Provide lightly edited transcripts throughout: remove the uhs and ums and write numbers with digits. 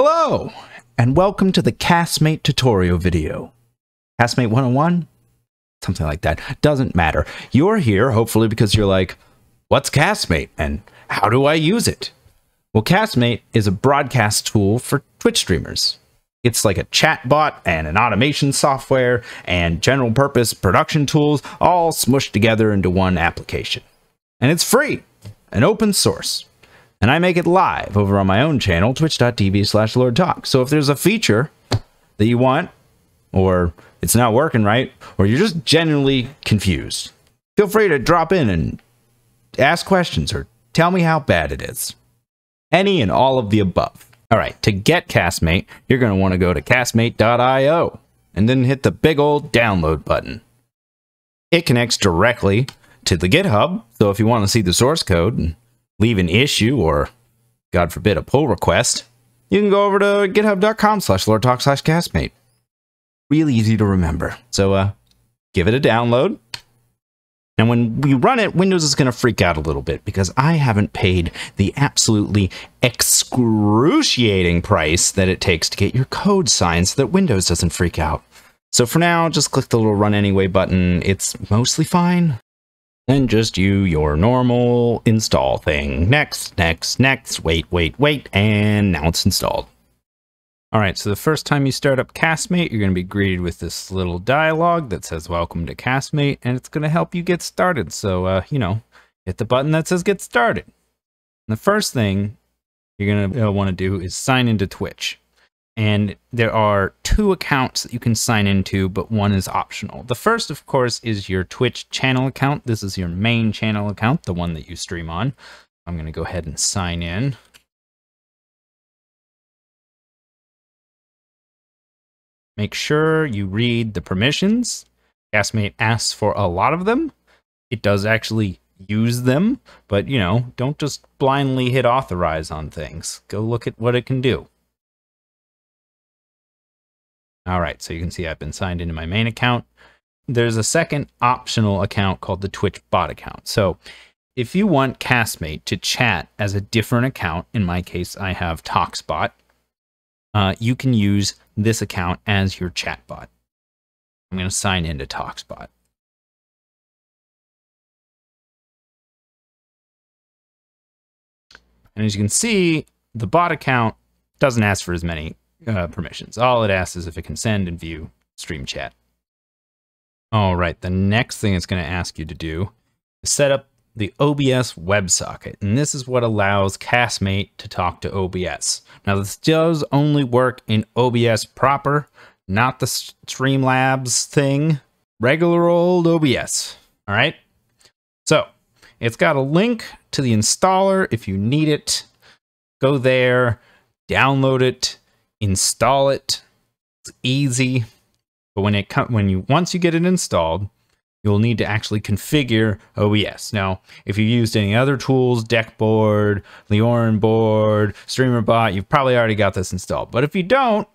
Hello, and welcome to the Castmate tutorial video. Castmate 101? Something like that. Doesn't matter. You're here, hopefully, because you're like, what's Castmate, and how do I use it? Well, Castmate is a broadcast tool for Twitch streamers. It's like a chat bot and an automation software and general purpose production tools all smushed together into one application. And it's free and open source. And I make it live over on my own channel, twitch.tv/LordTocs. So if there's a feature that you want, or it's not working right, or you're just genuinely confused, feel free to drop in and ask questions or tell me how bad it is. Any and all of the above. All right, to get Castmate, you're going to want to go to castmate.io and then hit the big old download button. It connects directly to the GitHub, so if you want to see the source code and leave an issue or, God forbid, a pull request, you can go over to github.com/LordTocs/Castmate. Really easy to remember. So give it a download. And when we run it, Windows is going to freak out a little bit because I haven't paid the absolutely excruciating price that it takes to get your code signed so that Windows doesn't freak out. So for now, just click the little Run Anyway button. It's mostly fine. Then just do your normal install thing. Next, next, next, wait, and now it's installed. All right, so the first time you start up Castmate, you're gonna be greeted with this little dialogue that says, welcome to Castmate, and it's gonna help you get started. So, you know, hit the button that says get started. And the first thing you're gonna wanna do is sign into Twitch. And there are two accounts that you can sign into, but one is optional. The first, of course, is your Twitch channel account. This is your main channel account, the one that you stream on. I'm going to go ahead and sign in. Make sure you read the permissions. Castmate asks for a lot of them. It does actually use them, but, you know, don't just blindly hit authorize on things. Go look at what it can do. All right, so you can see I've been signed into my main account. There's a second optional account called the Twitch bot account. So if you want Castmate to chat as a different account, in my case, I have TocsBot, you can use this account as your chat bot. I'm going to sign into TocsBot. And as you can see, the bot account doesn't ask for as many permissions. All it asks is if it can send and view stream chat. All right, the next thing it's going to ask you to do is set up the OBS WebSocket, and this is what allows Castmate to talk to OBS. Now, this does only work in OBS proper, not the Streamlabs thing, regular old OBS. All right, so it's got a link to the installer if you need it. Go there, download it, install it. It's easy, but once you get it installed, you'll need to actually configure OBS. Now, if you used any other tools, Deckboard, Lioranboard, Streamerbot, you've probably already got this installed. But if you don't,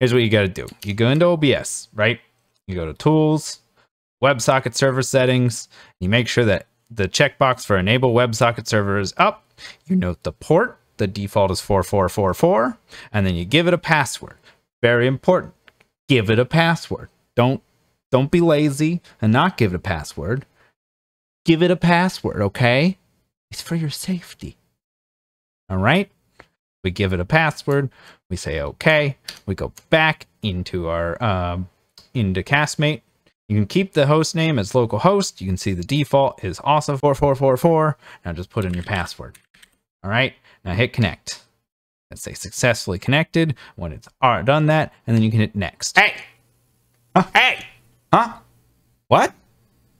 here's what you got to do. You go into OBS, right? You go to Tools, WebSocket Server Settings. You make sure that the checkbox for Enable WebSocket Server is up. You note the port. The default is 4444, and then you give it a password. Very important. Give it a password. Don't be lazy and not give it a password. Give it a password, okay? It's for your safety. All right? We give it a password. We say okay. We go back into our into Castmate. You can keep the host name as localhost. You can see the default is also 4444. Now just put in your password. All right? Now hit connect. Let's say successfully connected. When it's done that, and then you can hit next. Hey! Hey! Huh? What?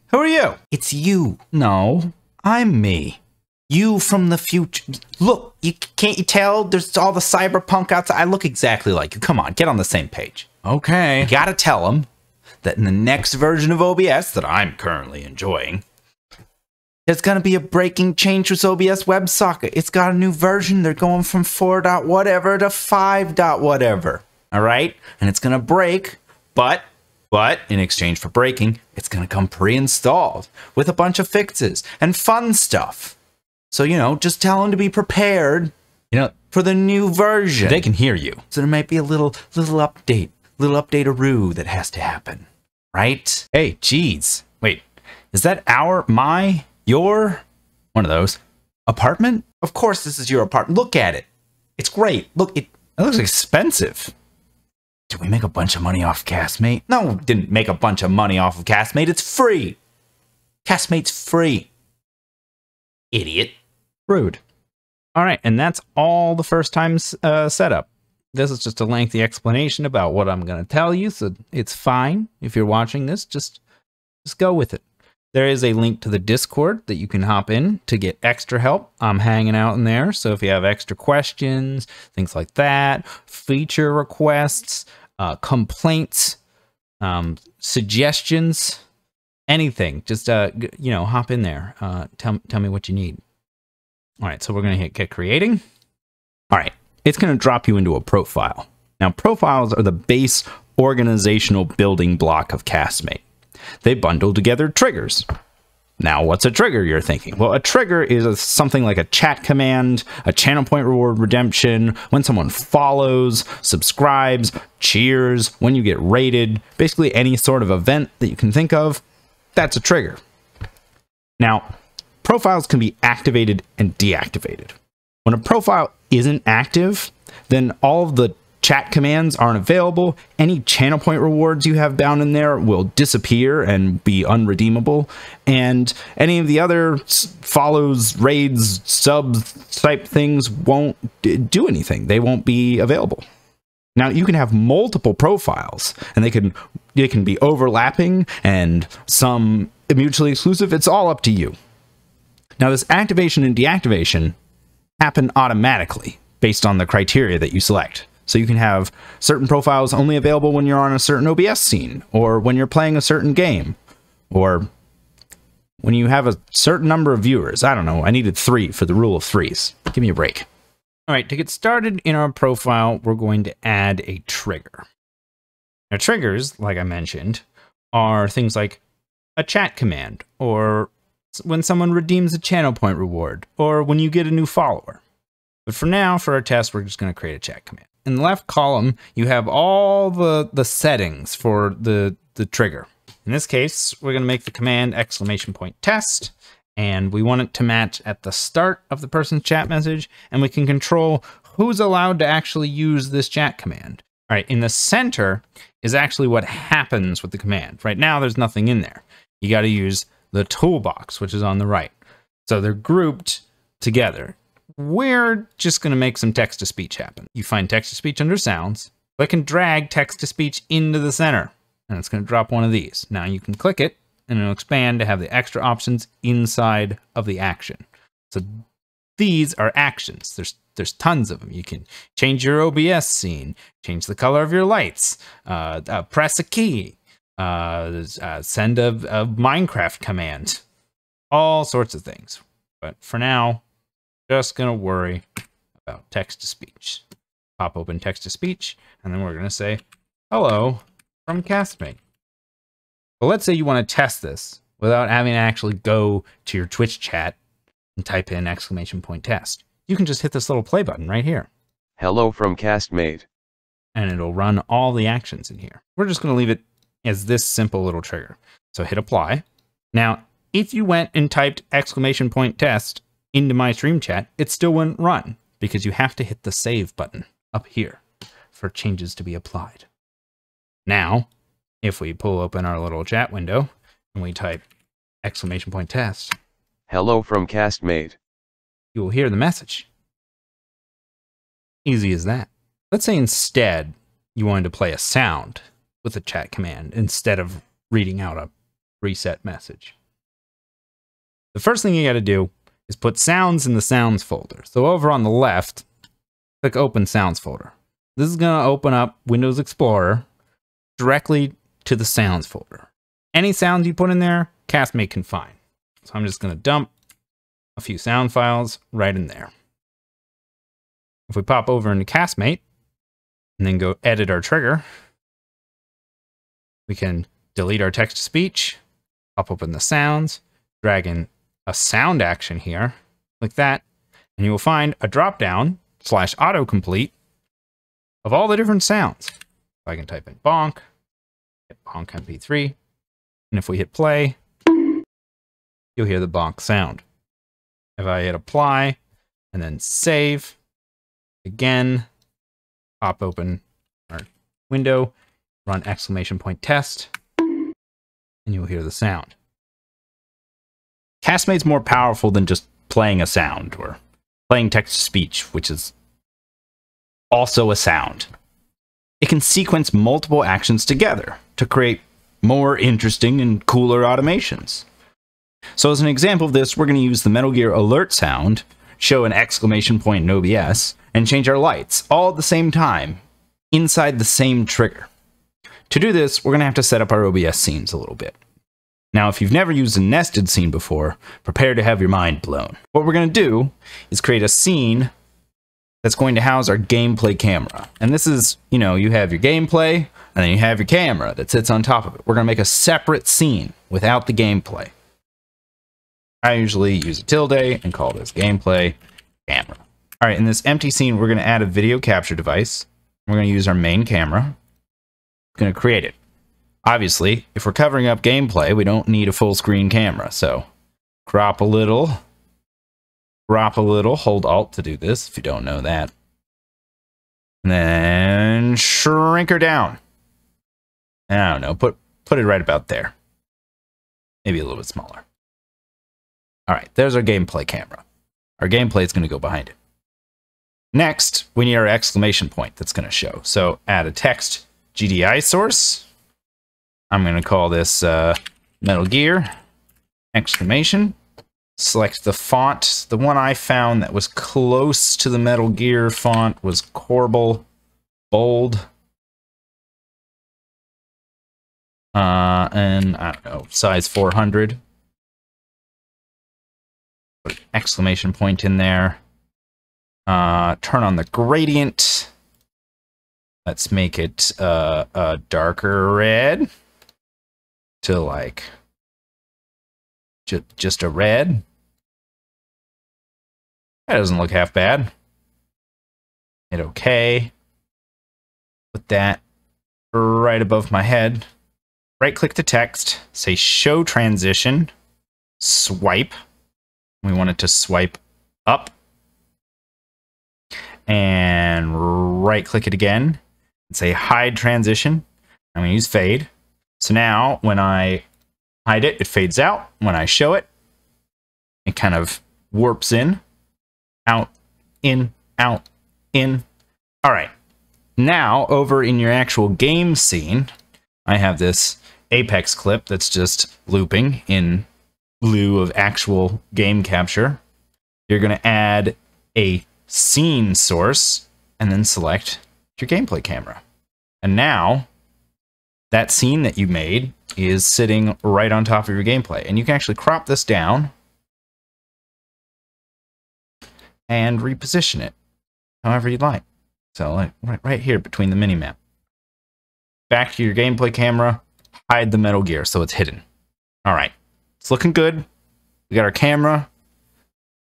Who are you? It's you. No, I'm me. You from the future. Look, can't you tell? There's all the cyberpunk outside. I look exactly like you. Come on, get on the same page. Okay. You gotta tell them that in the next version of OBS that I'm currently enjoying, there's going to be a breaking change with OBS WebSocket. It's got a new version. They're going from 4.whatever to 5.whatever. All right? And it's going to break, but in exchange for breaking, it's going to come pre-installed with a bunch of fixes and fun stuff. So, you know, just tell them to be prepared. Yeah. For the new version. They can hear you. So there might be a little update-a-roo that has to happen, right? Hey, jeez. Wait, is that your, one of those, apartment? Of course this is your apartment. Look at it. It's great. Look, it looks expensive. Did we make a bunch of money off Castmate? No, we didn't make a bunch of money off of Castmate. It's free. Castmate's free. Idiot. Rude. All right, and that's all the first time setup. This is just a lengthy explanation about what I'm going to tell you, so it's fine. If you're watching this, just go with it. There is a link to the Discord that you can hop in to get extra help. I'm hanging out in there, so if you have extra questions, things like that, feature requests, complaints, suggestions, anything, just you know, hop in there. Tell me what you need. All right, so we're going to hit get creating. All right, it's going to drop you into a profile. Now, profiles are the base organizational building block of Castmate. They bundle together triggers. Now, what's a trigger, you're thinking? Well, a trigger is something like a chat command, a channel point reward redemption, when someone follows, subscribes, cheers, when you get rated, basically any sort of event that you can think of, that's a trigger. Now, profiles can be activated and deactivated. When a profile isn't active, then all of the chat commands aren't available. Any channel point rewards you have bound in there will disappear and be unredeemable. And any of the other follows, raids, subs type things won't do anything. They won't be available. Now, you can have multiple profiles, and they can be overlapping and some mutually exclusive. It's all up to you. Now, this activation and deactivation happen automatically based on the criteria that you select. So you can have certain profiles only available when you're on a certain OBS scene, or when you're playing a certain game, or when you have a certain number of viewers. I don't know. I needed 3 for the rule of 3s. Give me a break. All right. To get started in our profile, we're going to add a trigger. Now, triggers, like I mentioned, are things like a chat command, or when someone redeems a channel point reward, or when you get a new follower. But for now, for our test, we're just going to create a chat command. In the left column, you have all the settings for the trigger. In this case, we're going to make the command !test, and we want it to match at the start of the person's chat message, and we can control who's allowed to actually use this chat command. All right, in the center is actually what happens with the command. Right now, there's nothing in there. You got to use the toolbox, which is on the right. So they're grouped together. We're just going to make some text-to-speech happen. You find text-to-speech under sounds. Click and drag text-to-speech into the center, and it's going to drop one of these. Now you can click it, and it'll expand to have the extra options inside of the action. So these are actions. There's tons of them. You can change your OBS scene, change the color of your lights, press a key, send a Minecraft command, all sorts of things. But for now, just going to worry about text-to-speech. Pop open text-to-speech, and then we're going to say, hello from Castmate. Well, let's say you want to test this without having to actually go to your Twitch chat and type in !test. You can just hit this little play button right here. Hello from Castmate. And it'll run all the actions in here. We're just going to leave it as this simple little trigger. So hit apply. Now, if you went and typed !test into my stream chat, it still wouldn't run because you have to hit the save button up here for changes to be applied. Now, if we pull open our little chat window and we type !test, hello from Castmate, you will hear the message. Easy as that. Let's say instead you wanted to play a sound with a chat command instead of reading out a reset message. The first thing you got to do is put sounds in the sounds folder. So over on the left, click open sounds folder. This is going to open up Windows Explorer directly to the sounds folder. Any sounds you put in there, Castmate can find. So I'm just going to dump a few sound files right in there. If we pop over into Castmate and then go edit our trigger, we can delete our text-to-speech, pop open the sounds, drag in a sound action here, like that, and you will find a drop-down slash autocomplete of all the different sounds. So I can type in bonk, hit bonk MP3, and if we hit play, you'll hear the bonk sound. If I hit apply and then save, again, pop open our window, run exclamation point test, and you'll hear the sound. Castmate's more powerful than just playing a sound or playing text-to-speech, which is also a sound. It can sequence multiple actions together to create more interesting and cooler automations. So as an example of this, we're going to use the Metal Gear alert sound, show an exclamation point in OBS, and change our lights all at the same time inside the same trigger. To do this, we're going to have to set up our OBS scenes a little bit. Now, if you've never used a nested scene before, prepare to have your mind blown. What we're going to do is create a scene that's going to house our gameplay camera. And this is, you know, you have your gameplay, and then you have your camera that sits on top of it. We're going to make a separate scene without the gameplay. I usually use a tilde and call this gameplay camera. All right, in this empty scene, we're going to add a video capture device. We're going to use our main camera. We're going to create it. Obviously, if we're covering up gameplay, we don't need a full screen camera. So crop a little, hold Alt to do this if you don't know that. And then shrink her down. I don't know, put it right about there. Maybe a little bit smaller. All right, there's our gameplay camera. Our gameplay is going to go behind it. Next, we need our exclamation point that's going to show. So add a text GDI source. I'm going to call this Metal Gear exclamation. Select the font. The one I found that was close to the Metal Gear font was Corbel bold. And I don't know, size 400. Put an exclamation point in there. Turn on the gradient. Let's make it a darker red. To like just a red. That doesn't look half bad. Hit OK. Put that right above my head. Right click the text, say show transition, swipe. We want it to swipe up. And right click it again and say hide transition. I'm going to use fade. So now when I hide it, it fades out. When I show it, it kind of warps in, out, in, out, in. All right. Now over in your actual game scene, I have this Apex clip that's just looping in lieu of actual game capture. You're going to add a scene source and then select your gameplay camera. And now that scene that you made is sitting right on top of your gameplay. And you can actually crop this down and reposition it however you'd like. So like right here between the minimap. Back to your gameplay camera, hide the Metal Gear so it's hidden. All right, it's looking good. We got our camera,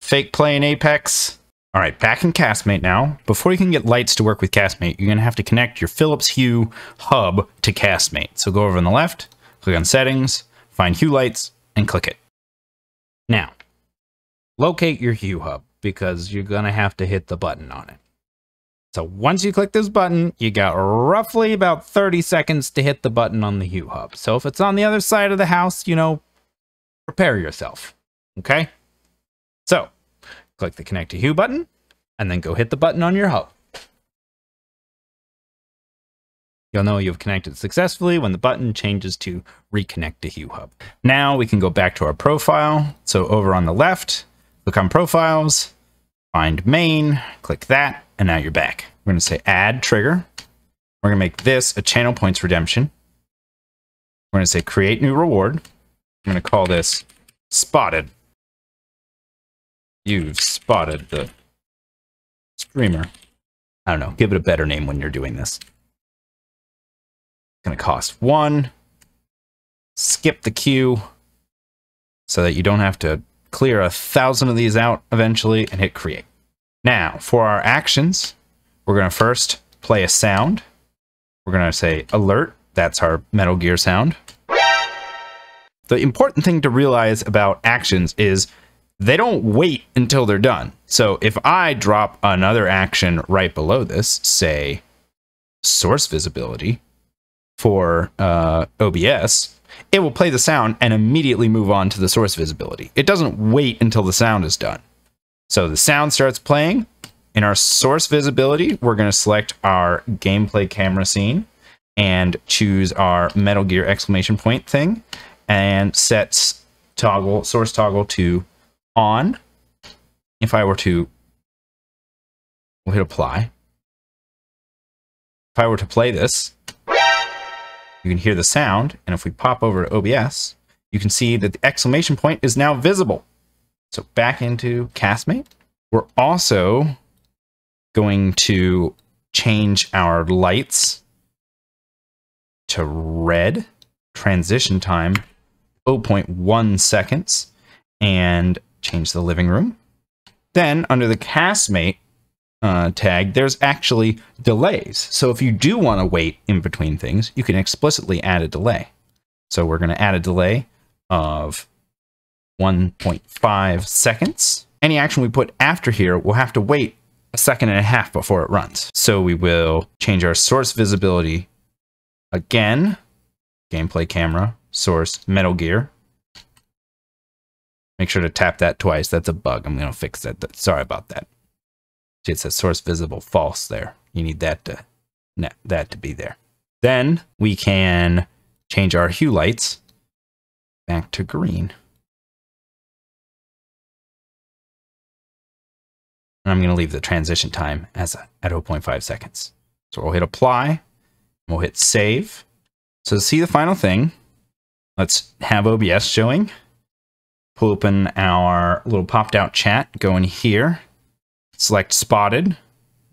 fake playing Apex. All right, back in Castmate now. Before you can get lights to work with Castmate, you're going to have to connect your Philips Hue hub to Castmate. So go over on the left, click on Settings, find Hue Lights, and click it. Now, locate your Hue hub because you're going to have to hit the button on it. So once you click this button, you got roughly about 30 seconds to hit the button on the Hue hub. So if it's on the other side of the house, you know, prepare yourself, okay? So click the Connect to Hue button, and then go hit the button on your hub. You'll know you've connected successfully when the button changes to Reconnect to Hue Hub. Now we can go back to our profile. So over on the left, click on Profiles, find Main, click that, and now you're back. We're going to say Add Trigger. We're going to make this a Channel Points Redemption. We're going to say Create New Reward. I'm going to call this Spotted. You've spotted the streamer. I don't know, give it a better name when you're doing this. It's gonna cost 1. Skip the queue so that you don't have to clear 1,000 of these out eventually and hit create. Now, for our actions, we're going to first play a sound. We're going to say alert. That's our Metal Gear sound. The important thing to realize about actions is they don't wait until they're done. So if I drop another action right below this, say source visibility for OBS, it will play the sound and immediately move on to the source visibility. It doesn't wait until the sound is done. So the sound starts playing. In our source visibility, we're going to select our gameplay camera scene and choose our Metal Gear exclamation point thing and set toggle, source toggle to on. If I were to, we'll hit apply. If I were to play this, you can hear the sound. And if we pop over to OBS, you can see that the exclamation point is now visible. So back into Castmate. We're also going to change our lights to red, transition time 0.1 seconds, and change the living room. Then under the Castmate tag, there's actually delays. So if you do want to wait in between things, you can explicitly add a delay. So we're going to add a delay of 1.5 seconds. Any action we put after here will have to wait a second and a half before it runs. So we will change our source visibility again, gameplay camera, source, Metal Gear. Make sure to tap that twice. That's a bug. I'm going to fix that. Sorry about that. It says source visible false there. You need that to be there. Then we can change our hue lights back to green. And I'm going to leave the transition time as at 0.5 seconds. So we'll hit apply. We'll hit save. So to see the final thing, let's have OBS showing. Pull open our little popped out chat. Go in here. Select spotted.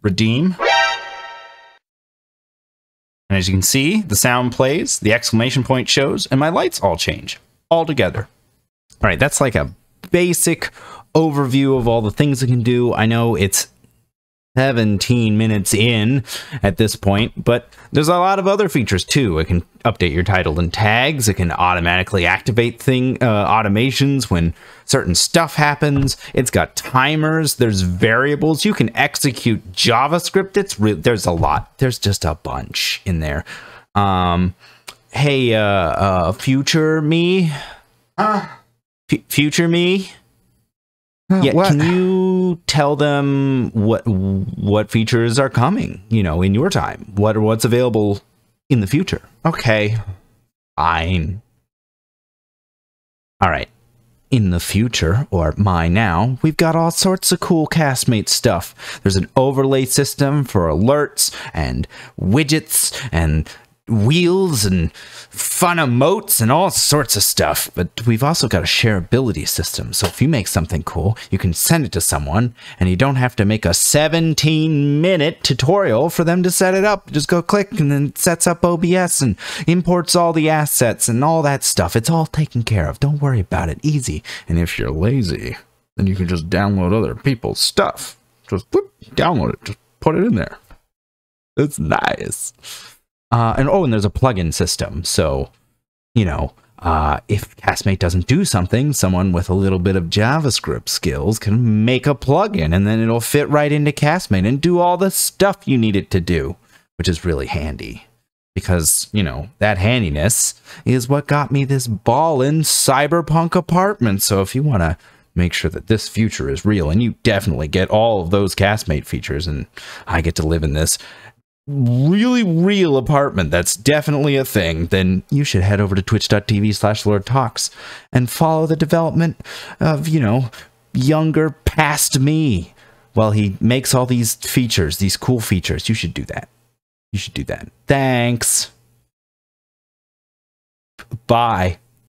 Redeem. And as you can see, the sound plays. The exclamation point shows. And my lights all change. All together. All right, that's like a basic overview of all the things it can do. I know it's 17 minutes in at this point, but there's a lot of other features too. It can update your title and tags. It can automatically activate automations when certain stuff happens. It's got timers. There's variables. You can execute JavaScript. There's a lot. There's just a bunch in there. Hey, future me. Future me. Yeah, what? Can you tell them what features are coming, you know, in your time? What's available in the future? Okay, fine. All right. In the future, or my now, we've got all sorts of cool Castmate stuff. There's an overlay system for alerts and widgets and wheels and fun emotes and all sorts of stuff, but we've also got a shareability system. So if you make something cool, you can send it to someone and you don't have to make a 17-minute tutorial for them to set it up. Just go click and then it sets up OBS and imports all the assets and all that stuff. It's all taken care of. Don't worry about it. Easy. And if you're lazy, then you can just download other people's stuff. Just download it. Just put it in there. It's nice. And there's a plugin system. So, you know, if Castmate doesn't do something, someone with a little bit of JavaScript skills can make a plugin and then it'll fit right into Castmate and do all the stuff you need it to do, which is really handy because, you know, that handiness is what got me this ballin' cyberpunk apartment. So if you want to make sure that this future is real, and you definitely get all of those Castmate features, and I get to live in this really real apartment that's definitely a thing, then you should head over to twitch.tv/LordTocs and follow the development of, you know, younger past me while he makes all these features, these cool features. You should do that. You should do that. Thanks. Bye.